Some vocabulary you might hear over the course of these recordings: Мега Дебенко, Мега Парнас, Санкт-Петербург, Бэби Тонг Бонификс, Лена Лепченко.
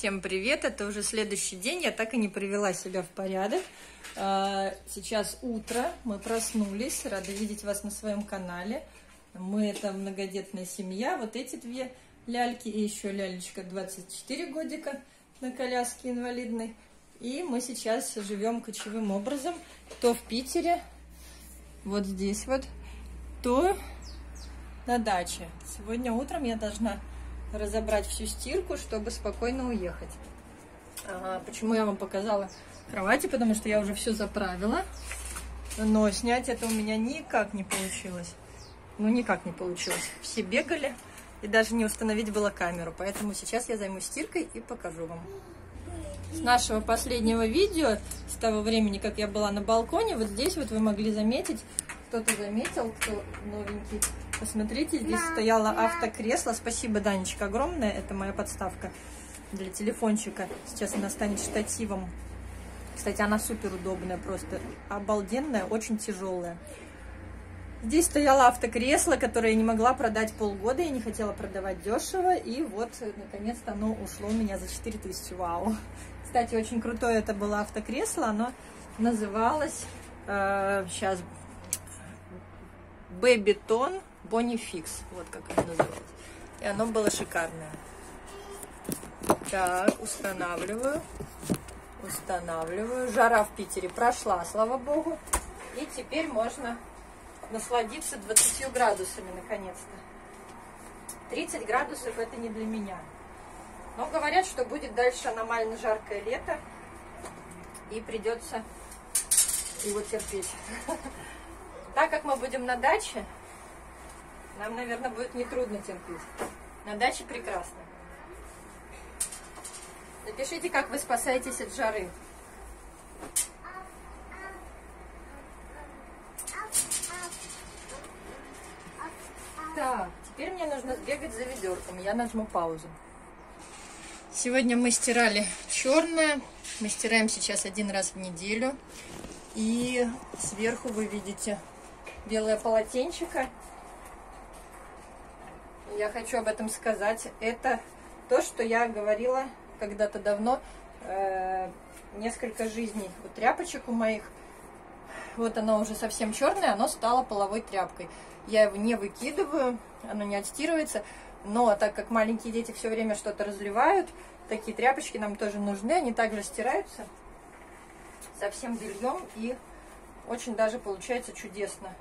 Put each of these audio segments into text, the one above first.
Всем привет! Это уже следующий день. Я так и не привела себя в порядок. Сейчас утро. Мы проснулись. Рада видеть вас на своем канале. Мы это многодетная семья. Вот эти две ляльки и еще лялечка 24 годика на коляске инвалидной. И мы сейчас живем кочевым образом. То в Питере, вот здесь вот, то на даче. Сегодня утром я должна разобрать всю стирку, чтобы спокойно уехать. Почему я вам показала кровати? Потому что я уже все заправила, но снять это у меня никак не получилось. Все бегали, и даже не установить было камеру. Поэтому сейчас я займусь стиркой и покажу вам. С нашего последнего видео, с того времени, как я была на балконе, вот здесь вот вы могли заметить, кто-то заметил, кто новенький, посмотрите, здесь стояло автокресло. Спасибо, Данечка, огромное. Это моя подставка для телефончика. Сейчас она станет штативом. Кстати, она супер удобная, просто обалденная, очень тяжелая. Здесь стояло автокресло, которое я не могла продать полгода. Я не хотела продавать дешево. И вот, наконец-то, оно ушло у меня за 4000. Вау! Кстати, очень крутое это было автокресло. Оно называлось... сейчас... Бэби Тонг Бонификс. Вот как оно называется. И оно было шикарное. Так, устанавливаю. Жара в Питере прошла, слава богу. И теперь можно насладиться 20 градусами, наконец-то. 30 градусов это не для меня. Но говорят, что будет дальше аномально жаркое лето. И придется его терпеть. Так как мы будем на даче, нам, наверное, будет нетрудно терпеть. На даче прекрасно. Напишите, как вы спасаетесь от жары. Так, теперь мне нужно сбегать за ведерком. Я нажму паузу. Сегодня мы стирали черное. Мы стираем сейчас один раз в неделю. И сверху вы видите белое полотенчико. Я хочу об этом сказать. Это то, что я говорила когда-то давно. Несколько жизней у тряпочек у моих. Вот оно уже совсем черное, оно стало половой тряпкой. Я его не выкидываю, оно не отстирывается. Но так как маленькие дети все время что-то разливают, такие тряпочки нам тоже нужны. Они также стираются со всем бельем и очень даже получается чудесно.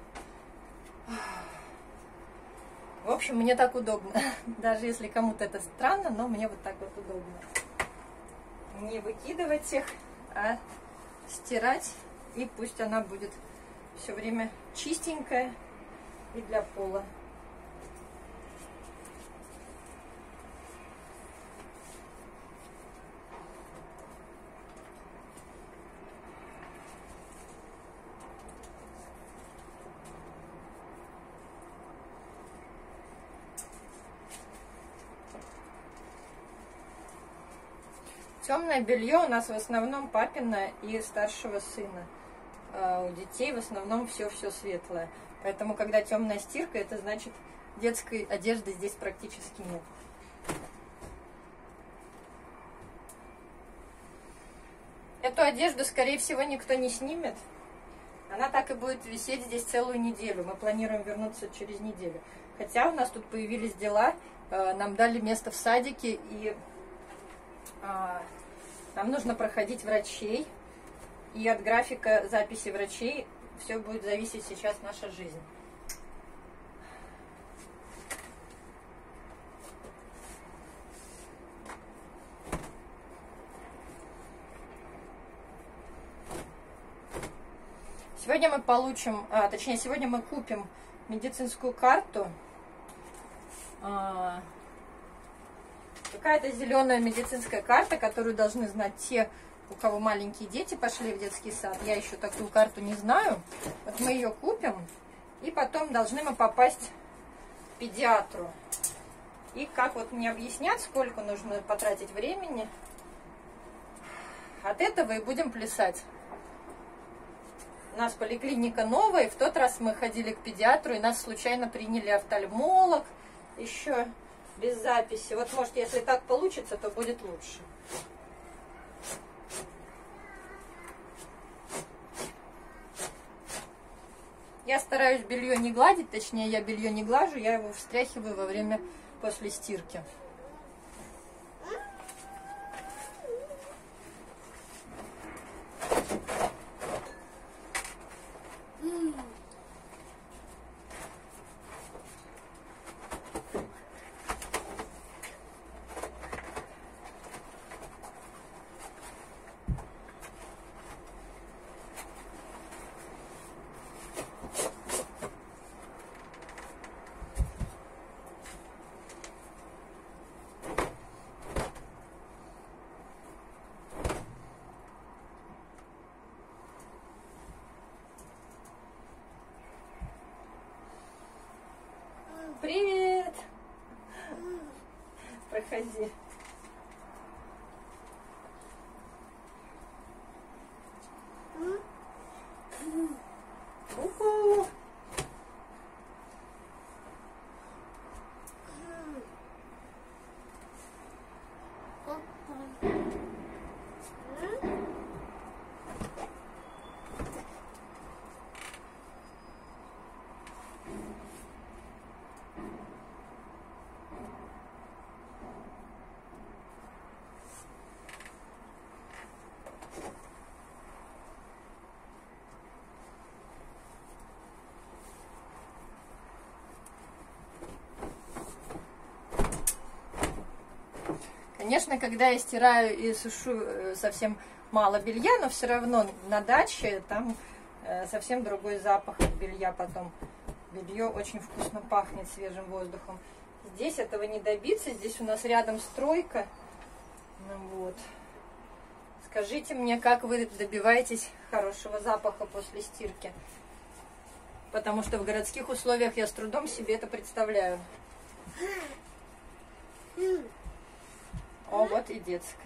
В общем, мне так удобно. Даже если кому-то это странно, но мне вот так вот удобно. Не выкидывать их, а стирать. И пусть она будет все время чистенькая и для пола. Темное белье у нас в основном папина и старшего сына. А у детей в основном все светлое. Поэтому, когда темная стирка, это значит, детской одежды здесь практически нет. Эту одежду, скорее всего, никто не снимет. Она так и будет висеть здесь целую неделю. Мы планируем вернуться через неделю. Хотя у нас тут появились дела, нам дали место в садике и... нам нужно проходить врачей, и от графика записи врачей все будет зависеть сейчас наша жизнь. Сегодня мы получим, сегодня мы купим медицинскую карту. Какая-то зеленая медицинская карта, которую должны знать те, у кого маленькие дети пошли в детский сад. Я еще такую карту не знаю. Вот мы ее купим, и потом должны мы попасть к педиатру. И как вот мне объяснят, сколько нужно потратить времени, от этого и будем плясать. У нас поликлиника новая, и в тот раз мы ходили к педиатру, и нас случайно приняли офтальмолог еще... без записи. Вот, может, если так получится, то будет лучше. Я стараюсь белье не гладить, точнее, я белье не глажу, я его встряхиваю во время, после стирки. Привет! Проходи. У-ху. Конечно, когда я стираю и сушу совсем мало белья, но все равно на даче там совсем другой запах от белья потом. Белье очень вкусно пахнет свежим воздухом. Здесь этого не добиться, здесь у нас рядом стройка. Ну вот. Скажите мне, как вы добиваетесь хорошего запаха после стирки? Потому что в городских условиях я с трудом себе это представляю. О, вот и детская.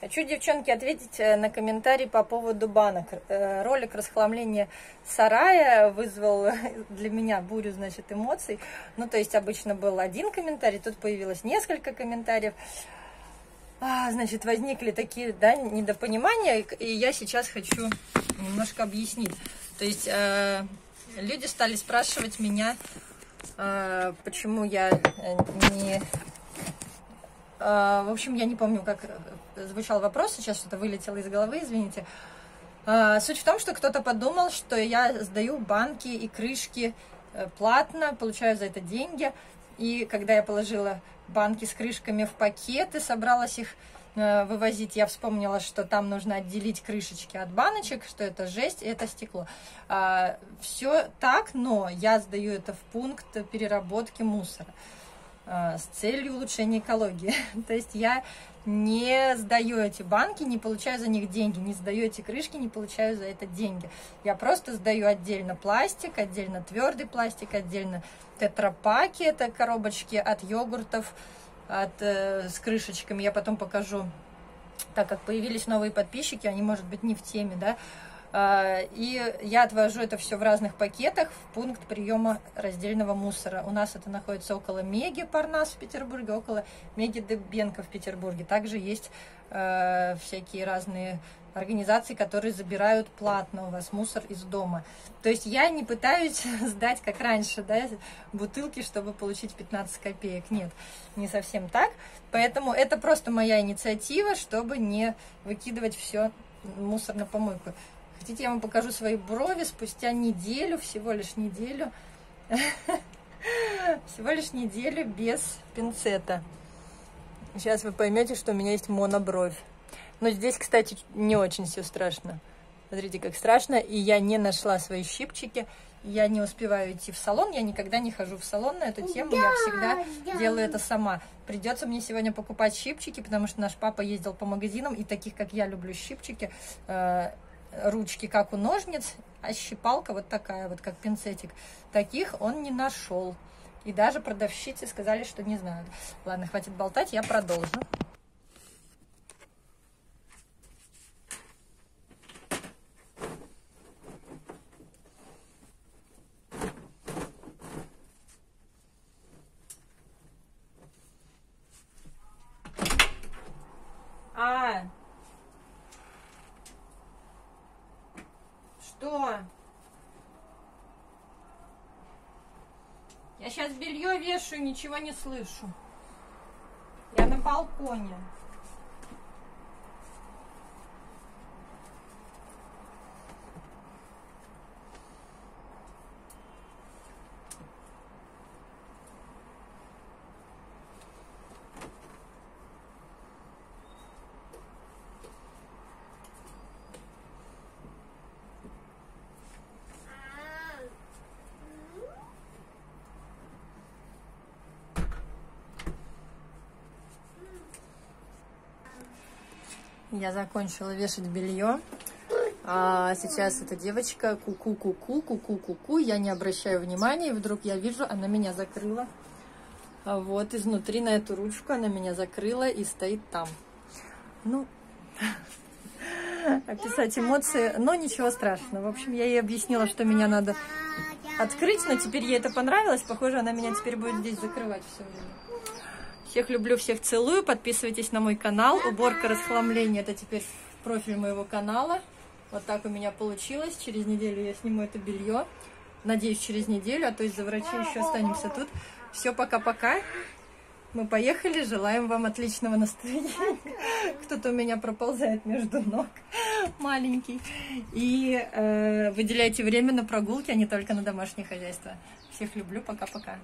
Хочу, девчонки, ответить на комментарий по поводу банок. Ролик расхламления сарая вызвал для меня бурю, значит, эмоций. Ну, то есть обычно был один комментарий, тут появилось несколько комментариев. Значит, возникли такие, да, недопонимания, и я сейчас хочу немножко объяснить. То есть люди стали спрашивать меня, почему я не... в общем, я не помню, как звучал вопрос, сейчас что-то вылетело из головы, извините. Суть в том, что кто-то подумал, что я сдаю банки и крышки платно, получаю за это деньги. И когда я положила банки с крышками в пакет и собралась их вывозить, я вспомнила, что там нужно отделить крышечки от баночек, что это жесть, это стекло. Все так, но я сдаю это в пункт переработки мусора с целью улучшения экологии. То есть я не сдаю эти банки, не получаю за них деньги, не сдаю эти крышки, не получаю за это деньги. Я просто сдаю отдельно пластик, отдельно твердый пластик, отдельно тетрапаки, это коробочки от йогуртов с крышечками. Я потом покажу, так как появились новые подписчики, они, может быть, не в теме, да. И я отвожу это все в разных пакетах в пункт приема раздельного мусора. У нас это находится около Меги Парнас в Петербурге, около Меги Дебенко в Петербурге. Также есть всякие разные организации, которые забирают платно у вас мусор из дома. То есть я не пытаюсь сдать, как раньше, да, бутылки, чтобы получить 15 копеек. Нет, не совсем так. Поэтому это просто моя инициатива, чтобы не выкидывать все мусор на помойку. Хотите, я вам покажу свои брови спустя неделю, всего лишь неделю, всего лишь неделю без пинцета. Сейчас вы поймете, что у меня есть монобровь. Но здесь, кстати, не очень все страшно. Смотрите, как страшно. И я не нашла свои щипчики. Я не успеваю идти в салон. Я никогда не хожу в салон на эту тему. Я всегда делаю это сама. Придется мне сегодня покупать щипчики, потому что наш папа ездил по магазинам. И таких, как я, люблю щипчики. Ручки, как у ножниц, а щипалка вот такая, вот как пинцетик. Таких он не нашел. И даже продавщицы сказали, что не знают. Ладно, хватит болтать, я продолжу. что? Я сейчас белье вешаю, ничего не слышу. Я на балконе. Я закончила вешать белье. А сейчас эта девочка ку-ку-ку-ку-ку-ку-ку. Я не обращаю внимания, и вдруг я вижу, она меня закрыла. Вот изнутри на эту ручку она меня закрыла и стоит там. Ну, описать эмоции, но ничего страшного. В общем, я ей объяснила, что меня надо открыть, но теперь ей это понравилось. Похоже, она меня теперь будет здесь закрывать все время. Всех люблю, всех целую. Подписывайтесь на мой канал. Уборка, расхламление. Это теперь профиль моего канала. Вот так у меня получилось. Через неделю я сниму это белье. Надеюсь, через неделю. А то из-за врачей еще останемся тут. Все, пока-пока. Мы поехали. Желаем вам отличного настроения. Кто-то у меня проползает между ног. Маленький. И выделяйте время на прогулки, а не только на домашнее хозяйство. Всех люблю. Пока-пока.